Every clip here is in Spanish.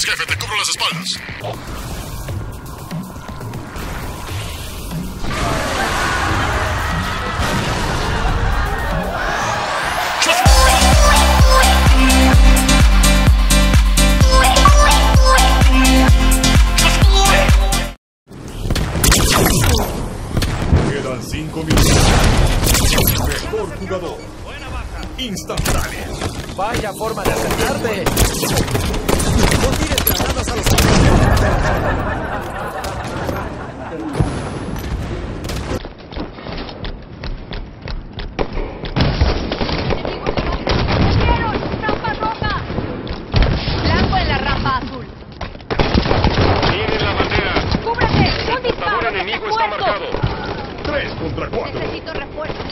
Gracias, jefe, te cubro las espaldas. Quedan 5 minutos. Mejor jugador. Instantáneo. Vaya forma de acercarte. No tires granadas a los ¡Pesqueros! ¡Rampa roja! ¡Blanco en la rampa azul! ¡Miren la bandera! ¡Cúbrate! ¡Un disparo! ¡Enemigo está marcado! 3 contra 4. Necesito refuerzos.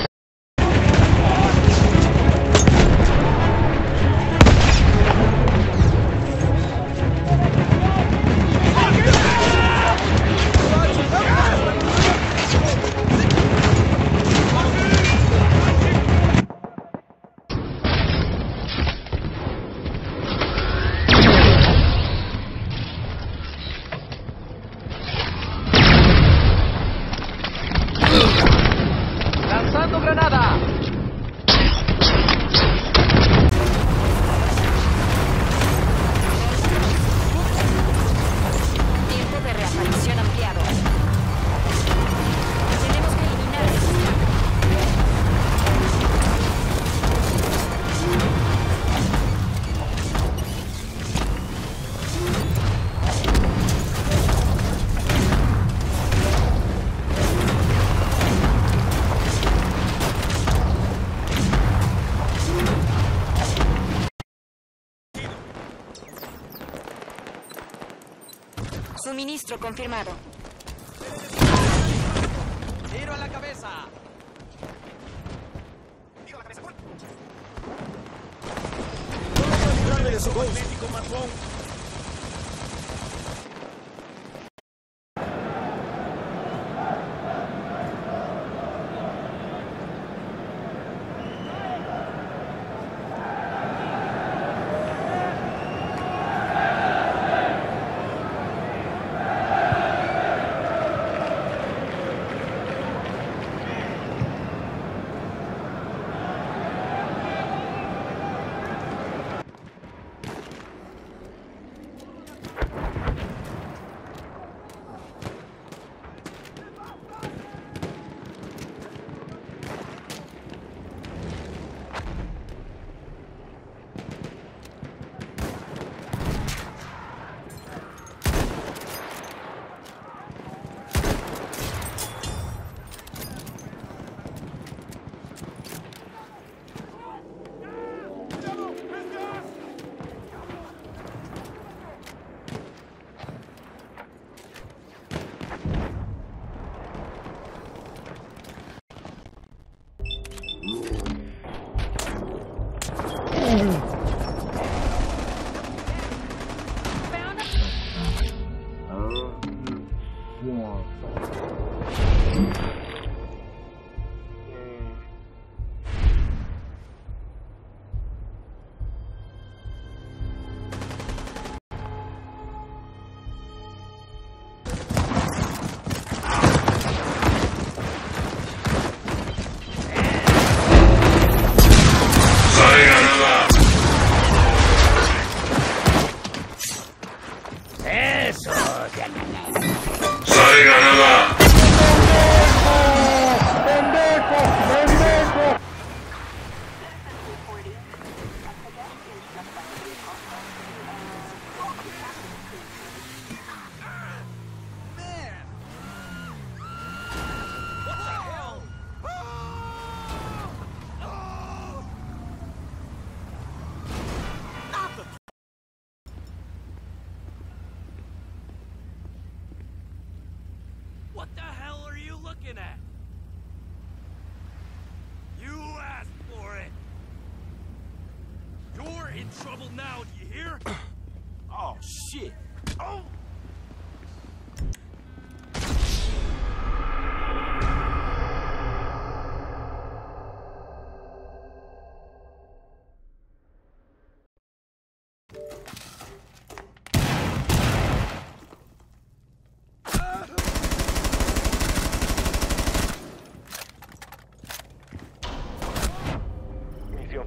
Suministro confirmado. ¡Tiro a la cabeza! ¡Tiro a la cabeza! ¡Todo grande de su gol! ¡México marcó!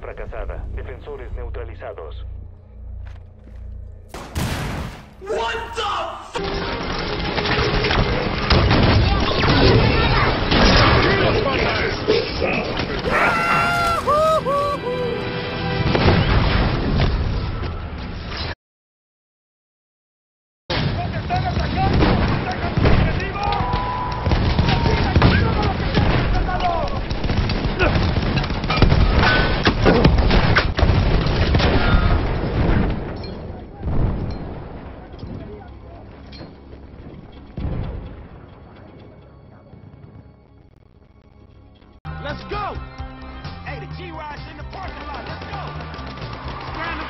Misión fracasada. Defensores neutralizados. What the Let's go! Hey, the G-Ride's in the parking lot. Let's go! Grand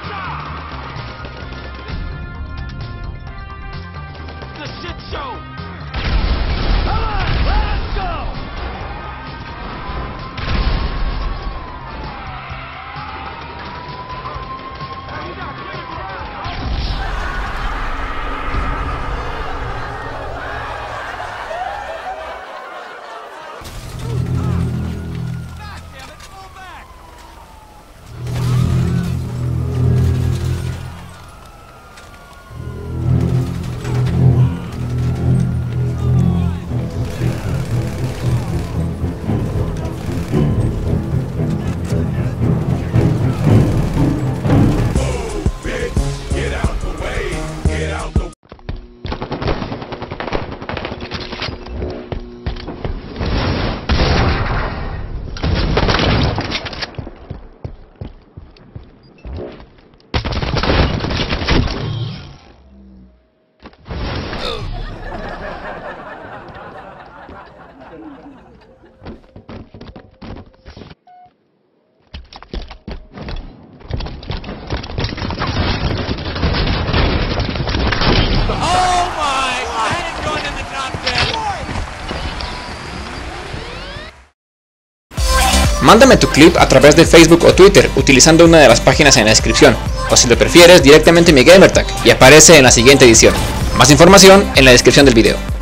job! The shit show! Come on! Let's go! Hey, you got clear ground, bro. Mándame tu clip a través de Facebook o Twitter utilizando una de las páginas en la descripción, o si lo prefieres directamente mi GamerTag y aparece en la siguiente edición. Más información en la descripción del video.